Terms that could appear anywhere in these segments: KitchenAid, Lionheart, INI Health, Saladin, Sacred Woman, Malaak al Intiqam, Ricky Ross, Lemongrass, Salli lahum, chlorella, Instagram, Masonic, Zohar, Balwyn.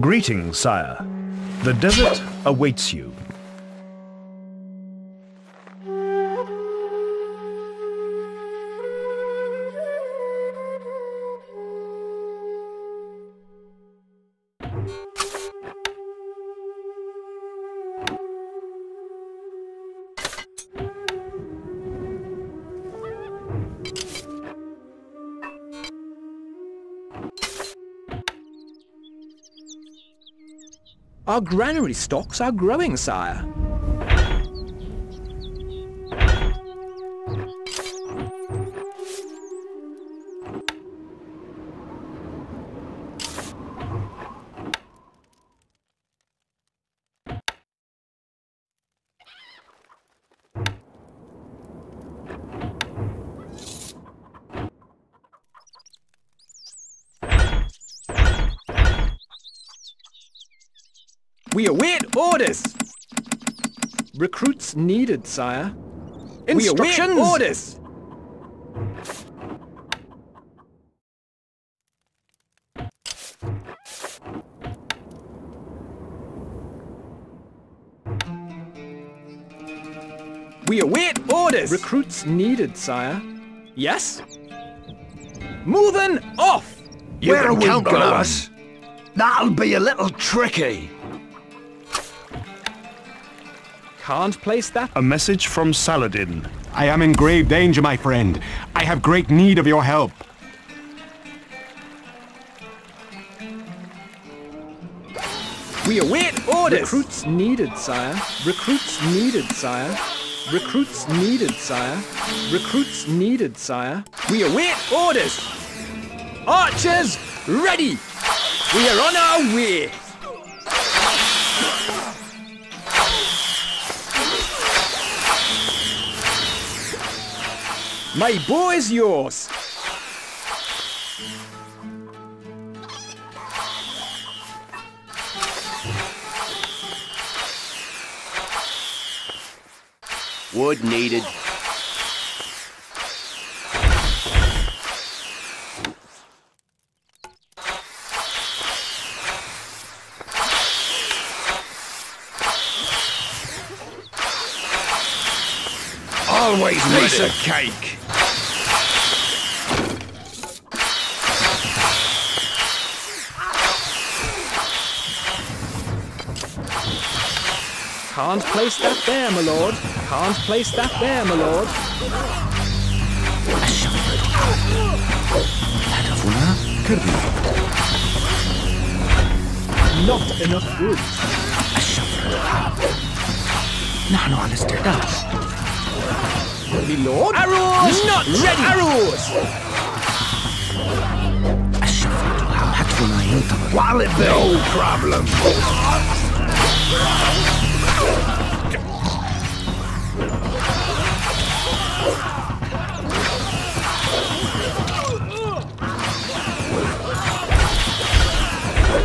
Greetings, sire. The desert awaits you. Our granary stocks are growing, sire. We await orders! Recruits needed, sire. Instructions! We await orders! We await orders! Recruits needed, sire. Yes? Moving off! You can count on us. That'll be a little tricky. Can't place that. A message from Saladin. I am in grave danger, my friend. I have great need of your help. We await orders! Recruits needed, sire. Recruits needed, sire. Recruits needed, sire. Recruits needed, sire. We await orders! Archers, ready! We are on our way! My bow is yours! Wood needed. Always piece of cake! Can't place that there, my lord. Can't place that there, my lord. Not enough wood. My lord? Arrows! Not ready! Arrows! While it be no problem.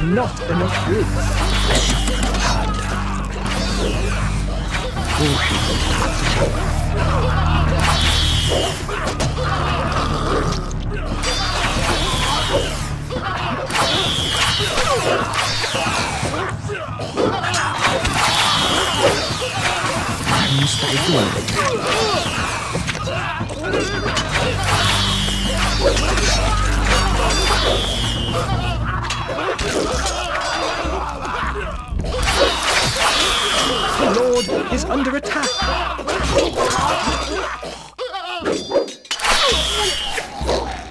Not enough goods. The Lord is under attack.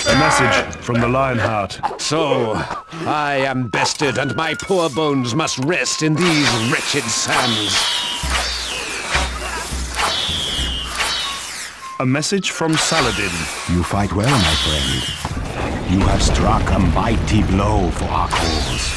A message from the Lionheart. So, I am bested and my poor bones must rest in these wretched sands. A message from Saladin. You fight well, my friend. You have struck a mighty blow for our cause.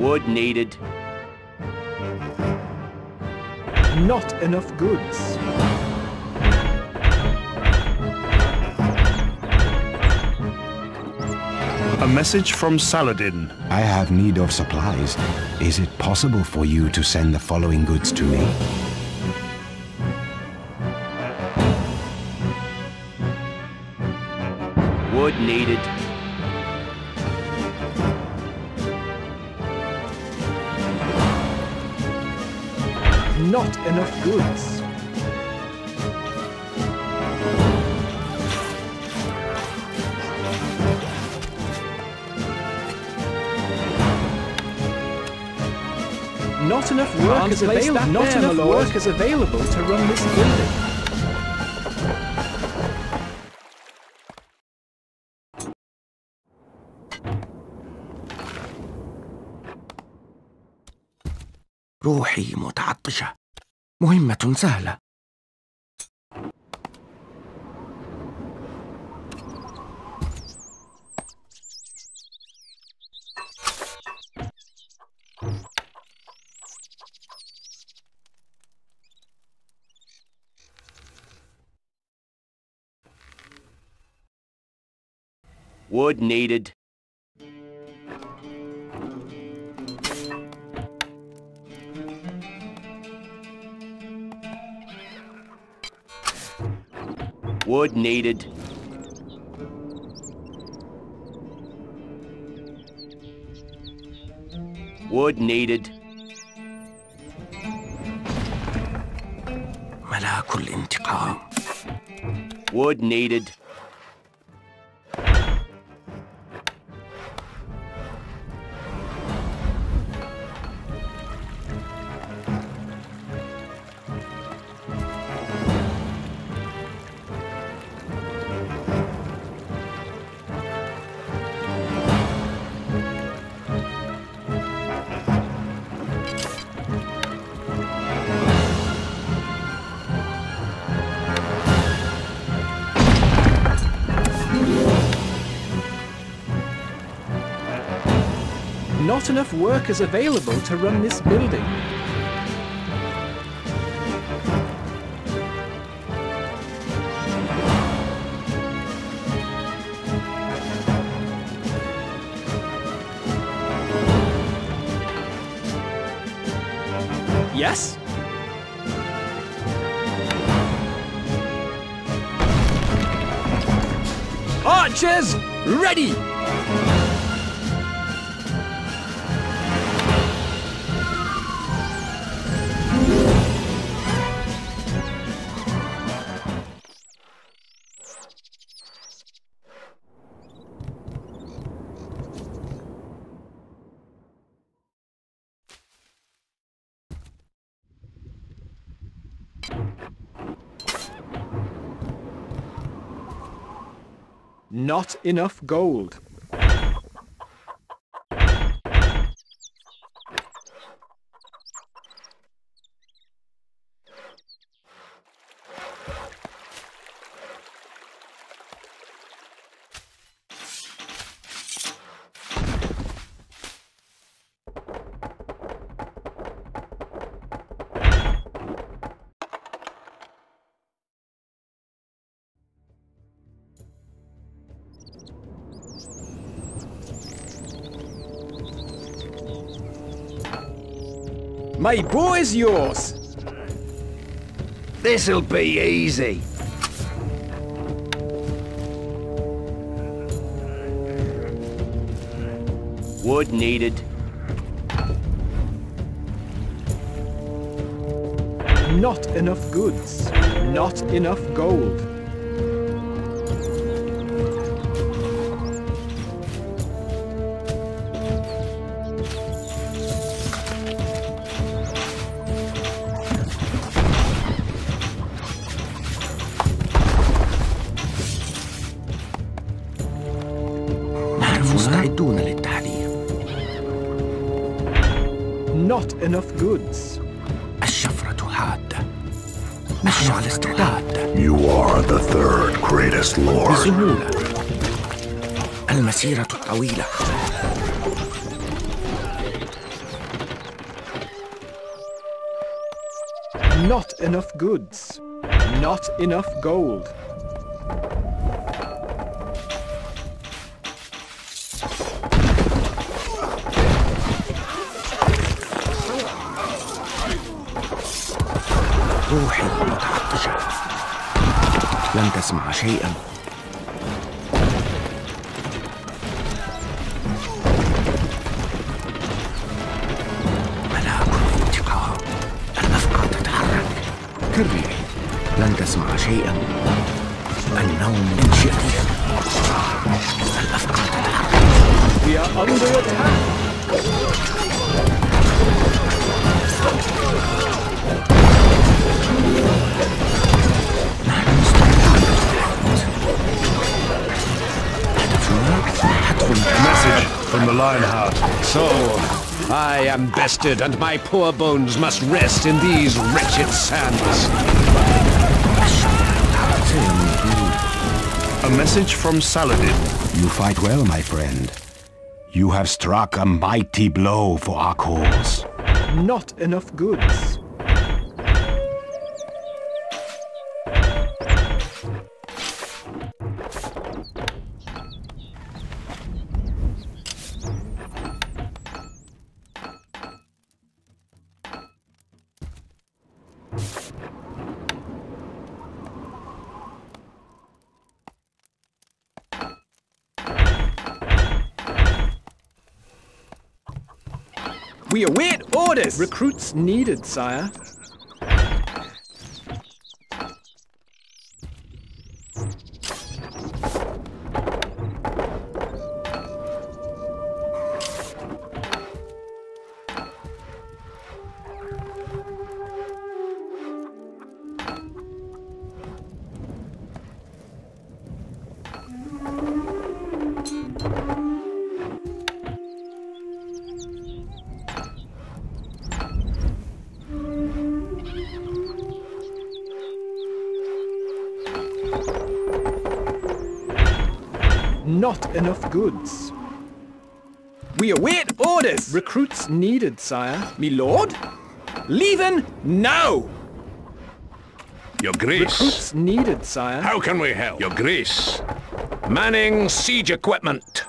Wood needed. Not enough goods. A message from Saladin. I have need of supplies. Is it possible for you to send the following goods to me? Wood needed. Not enough goods. Not enough work is available. Not enough work is available to run this building. روحي متعطشة. مهمة سهلة. Wood needed. Wood needed. Wood needed. Malaak al Intiqam. Wood needed. Not enough workers available to run this building. Yes? Archers, ready! Not enough gold. My bow is yours. This'll be easy. Wood needed. Not enough goods. Not enough gold. Not enough goods. You are the third greatest lord. Not enough goods. Not enough gold. روحي متعطشة لن تسمع شيئا. ملاك الانتقام، الأفكار تتحرك. كرري لن تسمع شيئا. النوم إن شئت. الأفكار تتحرك. يا أرض يدها. نحن مستعدون للتحدث. هدفنا حتف Message from the Lionheart. So, I am bested and my poor bones must rest in these wretched sands. A message from Saladin. You fight well, my friend. You have struck a mighty blow for our cause. Not enough goods. We await orders! Recruits needed, sire. Not enough goods. We await orders! Recruits needed, sire. Milord? Leaven now! Your Grace. Recruits needed, sire. How can we help? Your Grace. Manning siege equipment.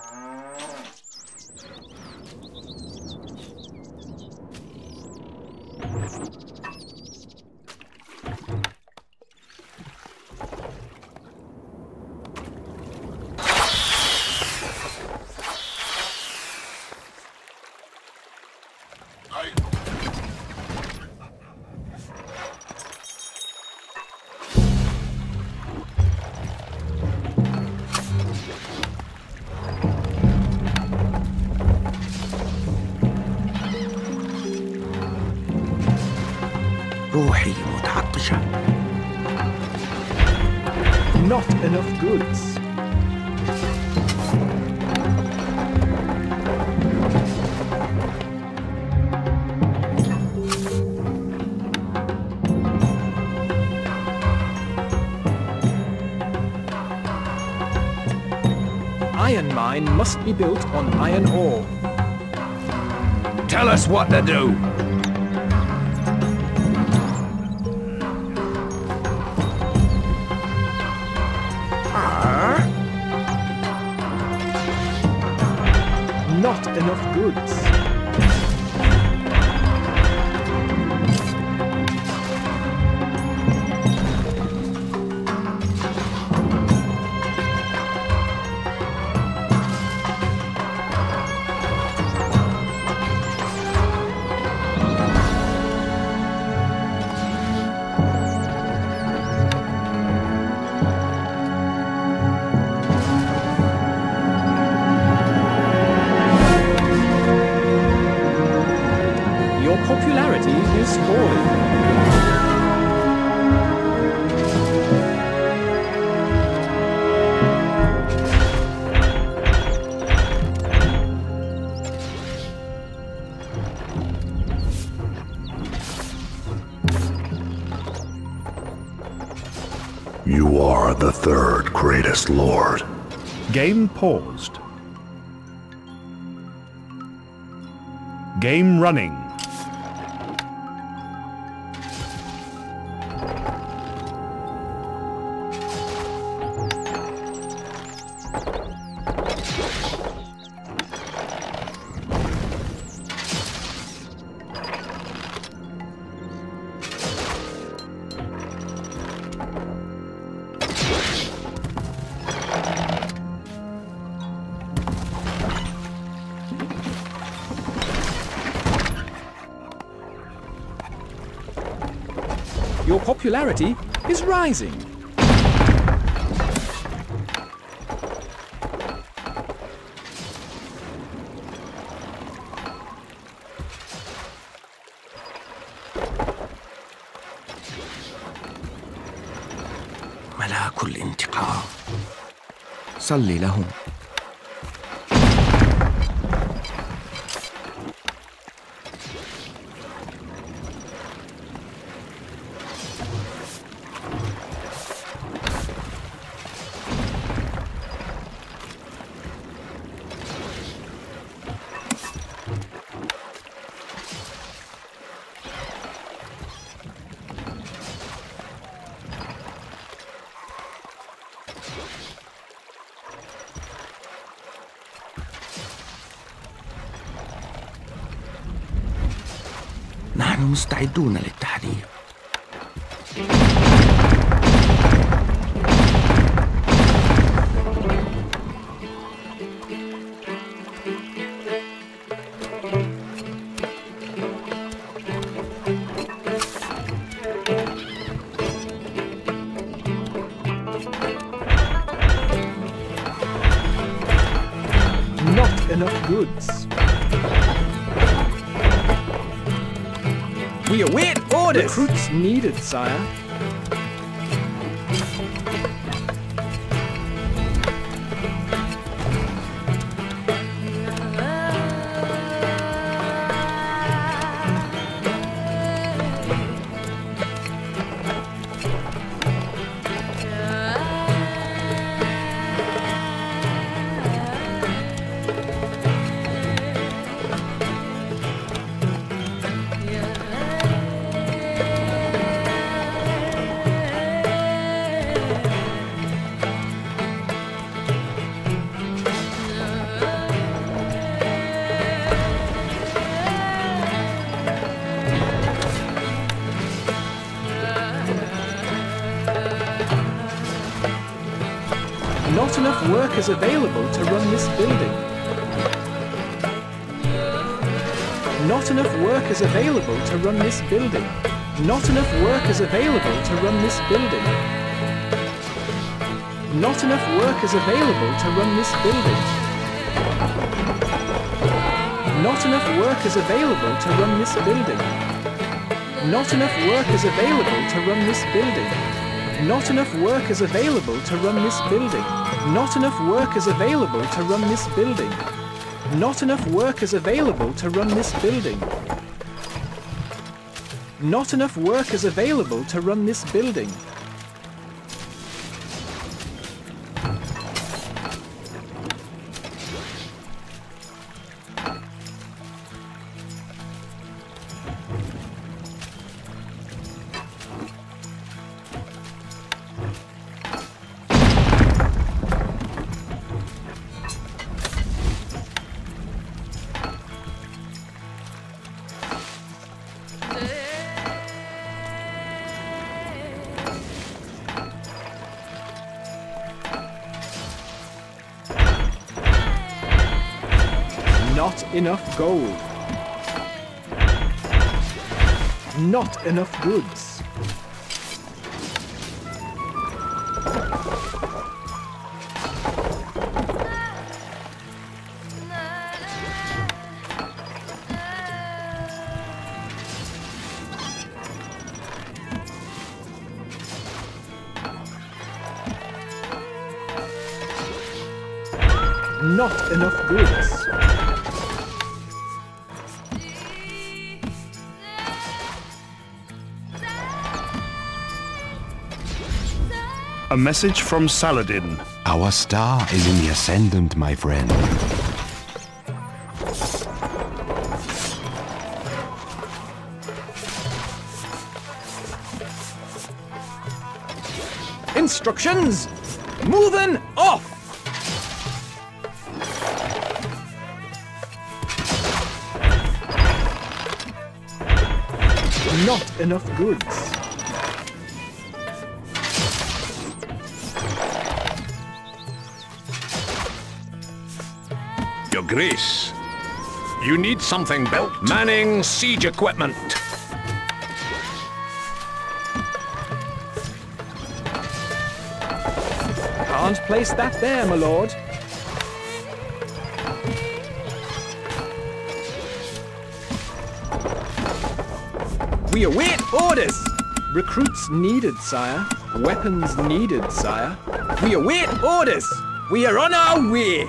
روحي متعطشة. Not enough goods. Iron mine must be built on iron ore. Tell us what to do. Not enough goods. Popularity is falling. You are the third greatest lord. Game paused. Game running. Your popularity is rising. Malaak al Intiqam. Salli lahum. نحن مستعدون للتحرير. Not enough goods. We await orders! Recruits needed, sire. Not enough workers available to run this building. Not enough workers available to run this building. Not enough workers available to run this building. Not enough workers available to run this building. Not enough workers available to run this building. Not enough workers available to run this building. Not enough workers available to run this building. Not enough workers available to run this building. Not enough workers available to run this building. Not enough workers available to run this building. Not enough gold. Not enough goods. Not enough goods. A message from Saladin. Our star is in the ascendant, my friend. Instructions! Moving off! Not enough goods. Your Grace, you need something built. Manning siege equipment. can't place that there, my lord. We await orders! Recruits needed, sire. Weapons needed, sire. We await orders! We are on our way!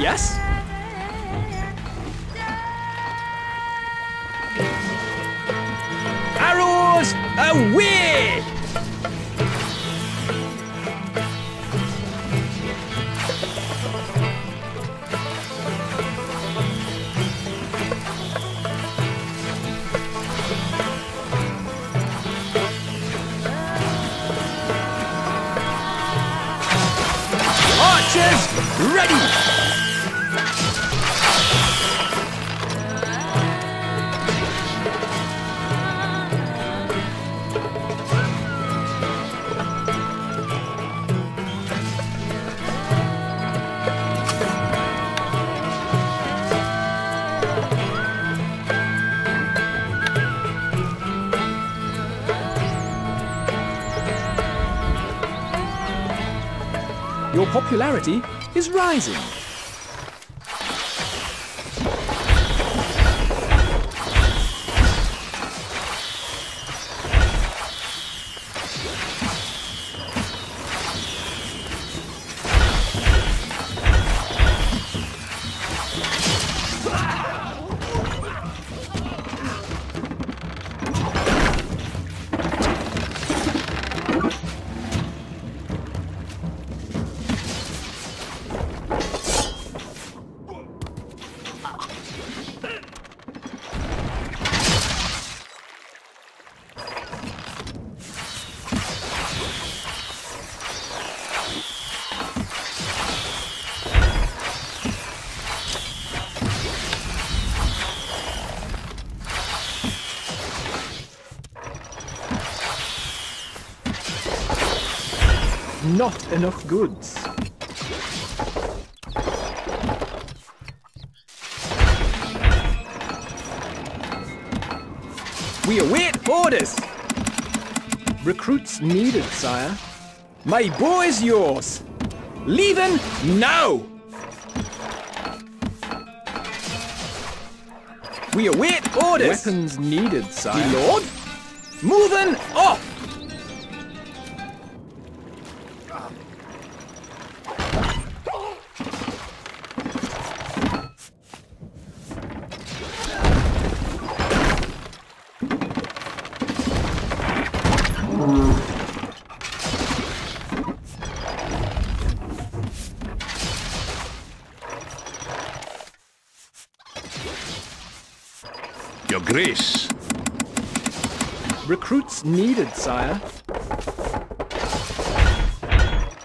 Yes? Arrows away! Archers, ready! Your popularity is rising. Not enough goods. We await orders. Recruits needed, sire. My boy is yours. Leaving now. We await orders. Weapons needed, sire. My lord. Moving off. Your Grace. Recruits needed, sire.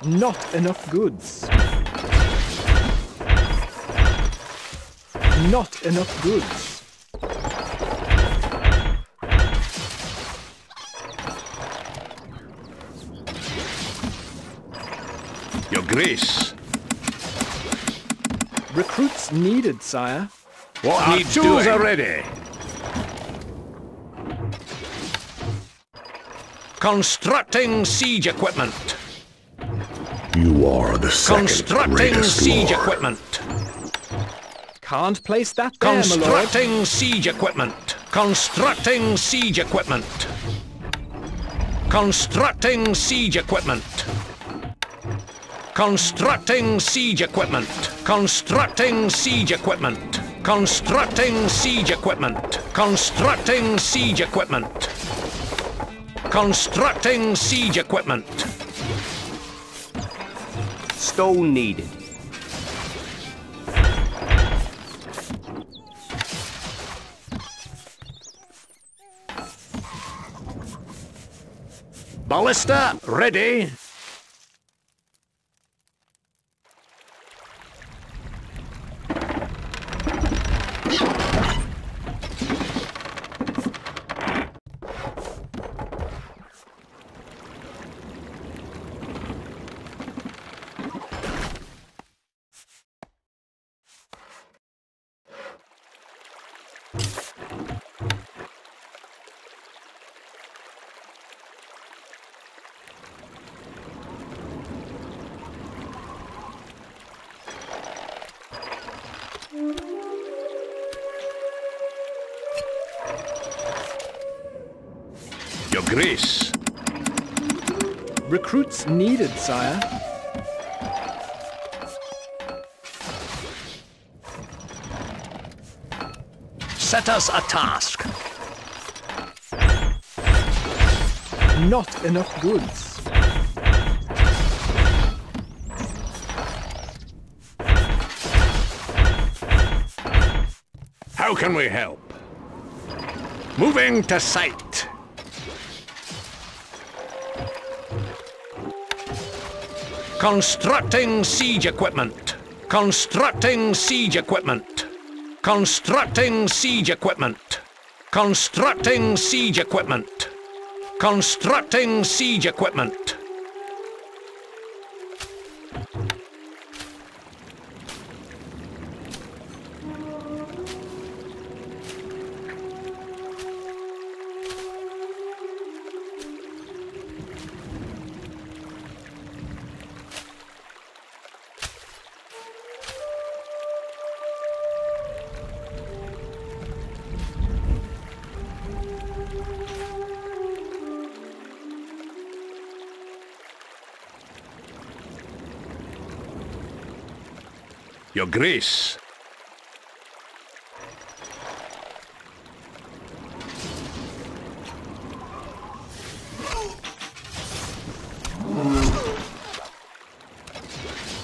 Not enough goods. Not enough goods. Your Grace. Recruits needed, sire. What our needs doing? Are ready. Constructing siege equipment. You are the second constructing siege lord. Equipment. Can't place that there, constructing my lord. Siege equipment. Constructing siege equipment. Constructing siege equipment. Constructing siege equipment. Constructing siege equipment. Constructing siege equipment. Constructing siege equipment. Constructing siege equipment. Stone needed. Ballista ready. Your Grace. Recruits needed, sire. Set us a task. Not enough goods. How can we help? Moving to site. Constructing siege equipment. Constructing siege equipment. Constructing siege equipment. Constructing siege equipment. Constructing siege equipment. Your Grace.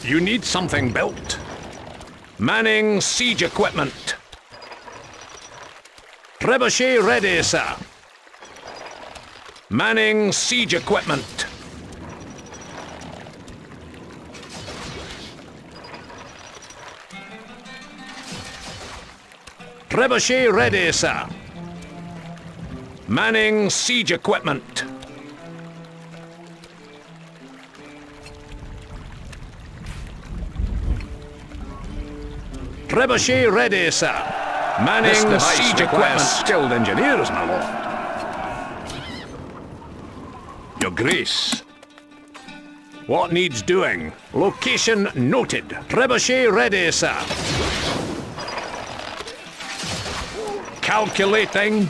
You need something built. Manning siege equipment. Trebuchet ready, sir. Manning siege equipment. Trebuchet ready, sir. Manning siege equipment. Trebuchet ready, sir. Manning siege equipment. Skilled engineers, my lord. Your Grace. What needs doing? Location noted. Trebuchet ready, sir. Calculating.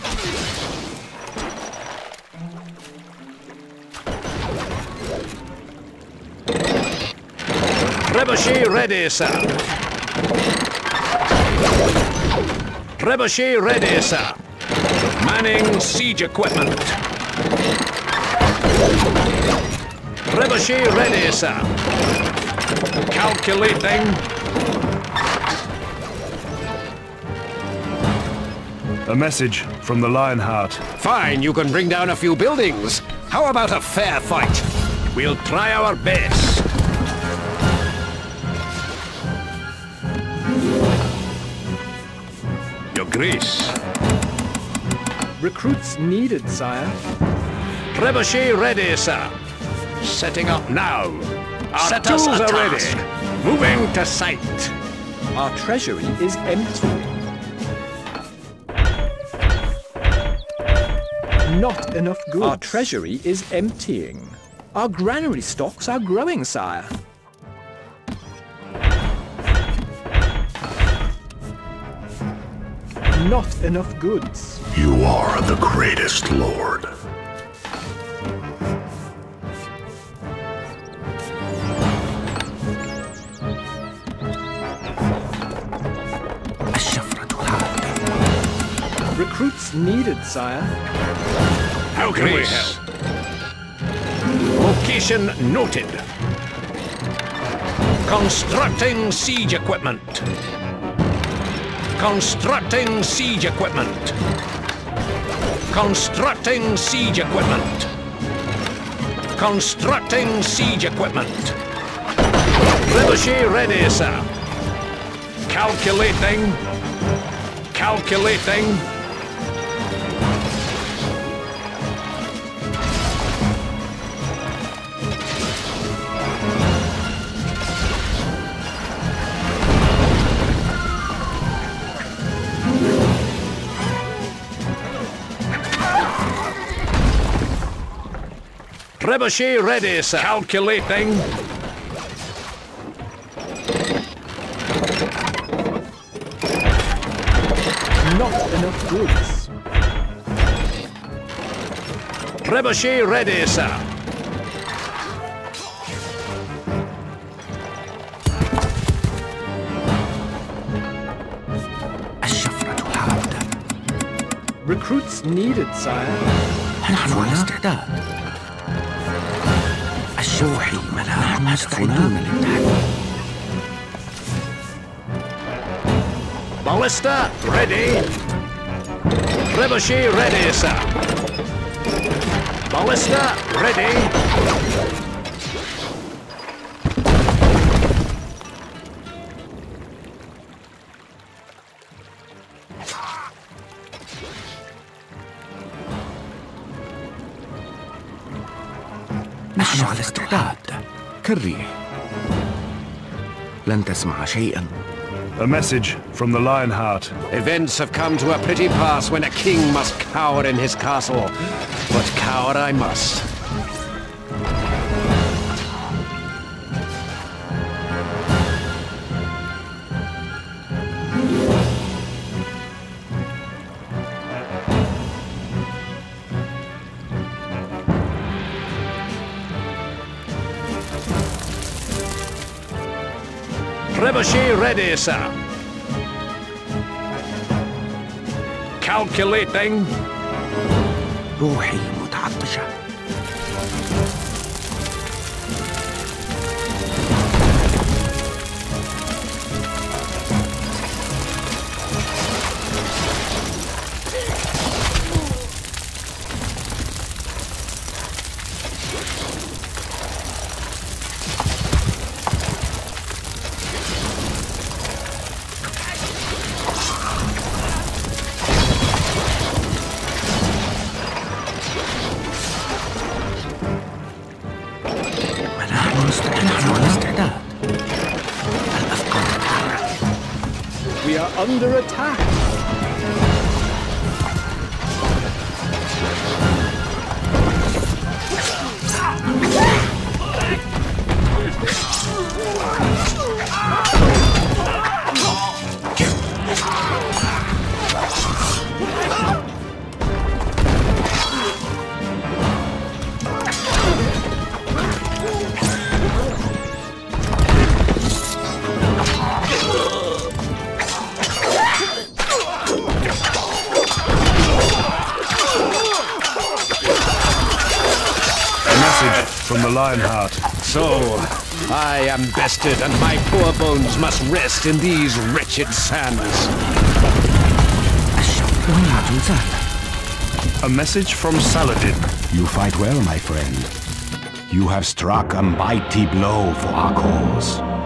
Trebuchet ready, sir. Trebuchet ready, sir. Manning siege equipment. Trebuchet ready, sir. Calculating. A message from the Lionheart. Fine, you can bring down a few buildings. How about a fair fight? We'll try our best. Your Grace. Recruits needed, sire. Trebuchet ready, sir. Setting up now. Our tools are ready. Moving to site. Our treasury is empty. Not enough goods. Our treasury is emptying. Our granary stocks are growing, sire. Not enough goods. You are the greatest lord. Recruits needed, sire. How can we help? Location noted. Constructing siege equipment. Constructing siege equipment. Constructing siege equipment. Constructing siege equipment. Trebuchet ready, sir. Calculating. Calculating. Trebuchet ready, sir. Calculating. Not enough goods. Trebuchet ready, sir. Recruits needed, sire. نحن على استعداد. الشوحي ملاك مستعدون للتحدي. Ballista ready. Trebuchet ready, sir. Ballista ready. نحن على استعداد كالريح لن تسمع شيئا. A message from the Lionheart. Events have come to a pretty pass when a king must cower in his castle. But cower I must. Trebuchet ready, sir. Calculating. روحي متعطشة. We are under attack. From the Lionheart. So, I am bested and my poor bones must rest in these wretched sands. A message from Saladin. You fight well, my friend. You have struck a mighty blow for our cause.